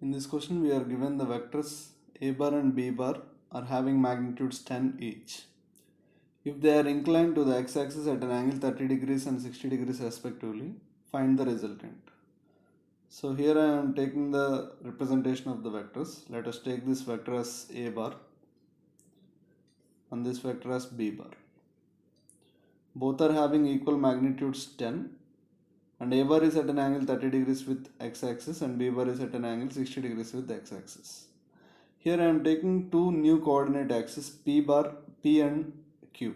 In this question we are given the vectors a bar and b bar are having magnitudes 10 each. If they are inclined to the x-axis at an angle 30 degrees and 60 degrees respectively, find the resultant. So here I am taking the representation of the vectors. Let us take this vector as a bar and this vector as b bar. Both are having equal magnitudes 10, and a bar is at an angle 30 degrees with x-axis and b bar is at an angle 60 degrees with x-axis. Here I am taking two new coordinate axes p bar, p and q.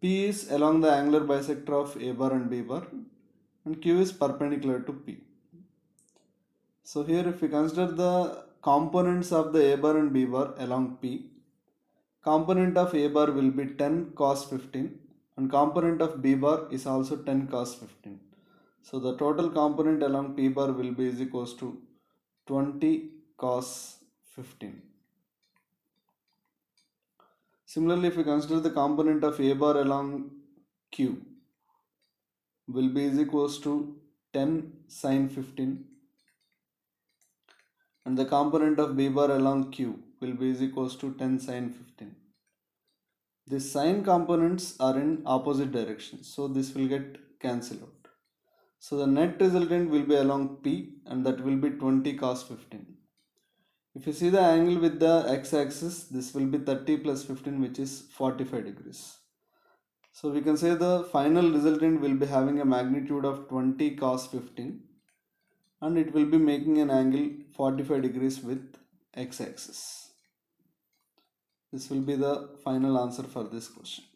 p is along the angular bisector of a bar and b bar, and q is perpendicular to p. So here if we consider the components of the a bar and b bar along p, component of a bar will be 10 cos 15 and component of b bar is also 10 cos 15. So the total component along p bar will be is equals to 20 cos 15. Similarly, if we consider the component of a bar along q will be is equals to 10 sin 15 and the component of b bar along q will be is equals to 10 sin 15. The sine components are in opposite direction, so this will get cancelled out. So the net resultant will be along p and that will be 20 cos 15. If you see the angle with the x-axis, this will be 30 plus 15, which is 45 degrees. So we can say the final resultant will be having a magnitude of 20 cos 15 and it will be making an angle 45 degrees with x-axis. This will be the final answer for this question.